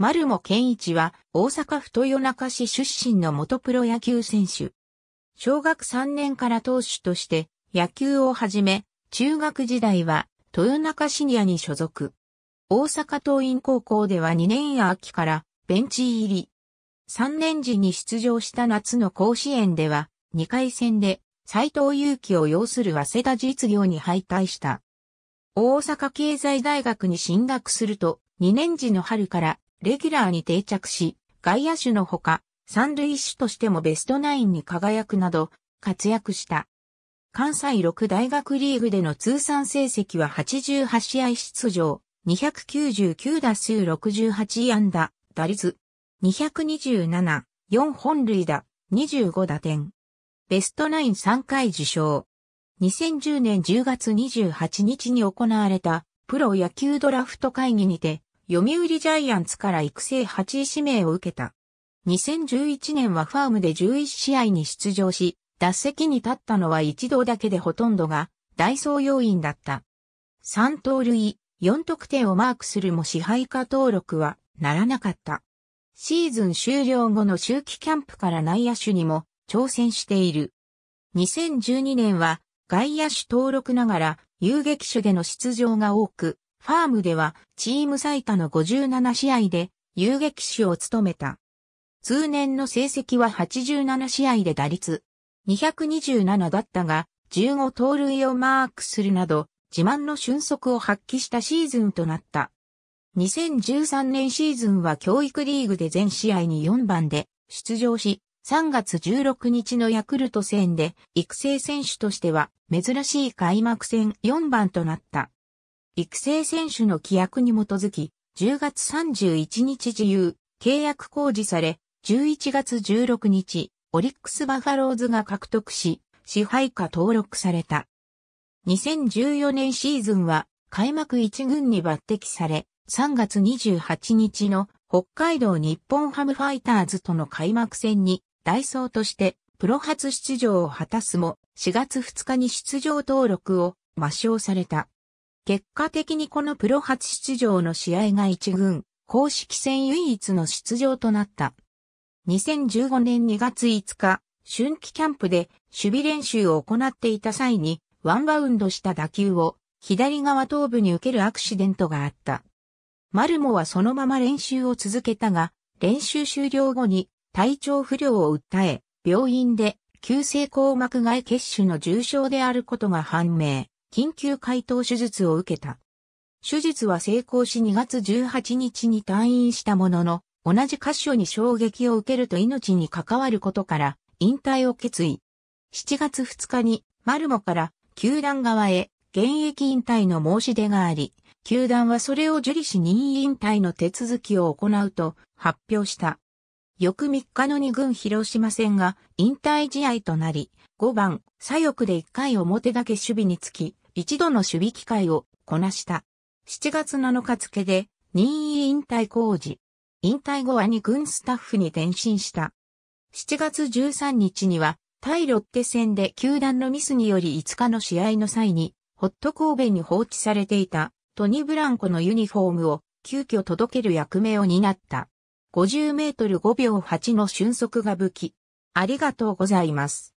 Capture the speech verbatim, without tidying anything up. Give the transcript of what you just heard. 丸茂健一は大阪府豊中市出身の元プロ野球選手。小学さんねんから投手として野球を始め、中学時代は豊中シニアに所属。大阪桐蔭高校ではにねん秋からベンチ入り。さんねん時に出場した夏の甲子園ではにかい戦で斎藤佑樹を擁する早稲田実業に敗退した。大阪経済大学に進学するとにねん時の春からレギュラーに定着し、外野手のほか、三塁手としてもベストナインに輝くなど、活躍した。関西ろく大学リーグでの通算成績ははちじゅうはち試合出場、にひゃくきゅうじゅうきゅう打数ろくじゅうはち安打、打率、にひゃくにじゅうなな、よん本塁打、にじゅうご打点。ベストナインさんかい受賞。にせんじゅうねんじゅうがつにじゅうはちにちに行われた、プロ野球ドラフト会議にて、読売ジャイアンツから育成はちい指名を受けた。にせんじゅういちねんはファームでじゅういち試合に出場し、打席に立ったのは一度だけでほとんどが代走要員だった。さん盗塁、よん得点をマークするも支配下登録はならなかった。シーズン終了後の秋季キャンプから内野手にも挑戦している。にせんじゅうにねんは外野手登録ながら遊撃手での出場が多く、ファームではチーム最多のごじゅうなな試合で遊撃手を務めた。通年の成績ははちじゅうなな試合で打率にひゃくにじゅうななだったがじゅうご盗塁をマークするなど自慢の俊足を発揮したシーズンとなった。にせんじゅうさんねんシーズンは教育リーグで全試合によんばんで出場しさんがつじゅうろくにちのヤクルト戦で育成選手としては珍しい開幕戦よんばんとなった。育成選手の規約に基づき、じゅうがつさんじゅういちにち自由、契約公示され、じゅういちがつじゅうろくにち、オリックスバファローズが獲得し、支配下登録された。にせんじゅうよねんシーズンは、開幕一軍に抜擢され、さんがつにじゅうはちにちの北海道日本ハムファイターズとの開幕戦に、代走として、プロ初出場を果たすも、しがつふつかに出場登録を抹消された。結果的にこのプロ初出場の試合が一軍、公式戦唯一の出場となった。にせんじゅうごねんにがついつか、春季キャンプで守備練習を行っていた際に、ワンバウンドした打球を左側頭部に受けるアクシデントがあった。丸茂はそのまま練習を続けたが、練習終了後に体調不良を訴え、病院で急性硬膜外血腫の重症であることが判明。緊急開頭手術を受けた。手術は成功しにがつじゅうはちにちに退院したものの、同じ箇所に衝撃を受けると命に関わることから引退を決意。しちがつふつかに丸茂から球団側へ現役引退の申し出があり、球団はそれを受理し任意引退の手続きを行うと発表した。翌みっかのに軍広島戦が引退試合となり、ごばん左翼でいっかい表だけ守備につき、一度の守備機会をこなした。しちがつなのか付で任意引退公示。引退後はに軍スタッフに転身した。しちがつじゅうさんにちには対ロッテ戦で球団のミスによりいつかの試合の際にホット神戸に放置されていたトニ・ブランコのユニフォームを急遽届ける役目を担った。ごじゅうメートルごびょうはちの俊足が武器。ありがとうございます。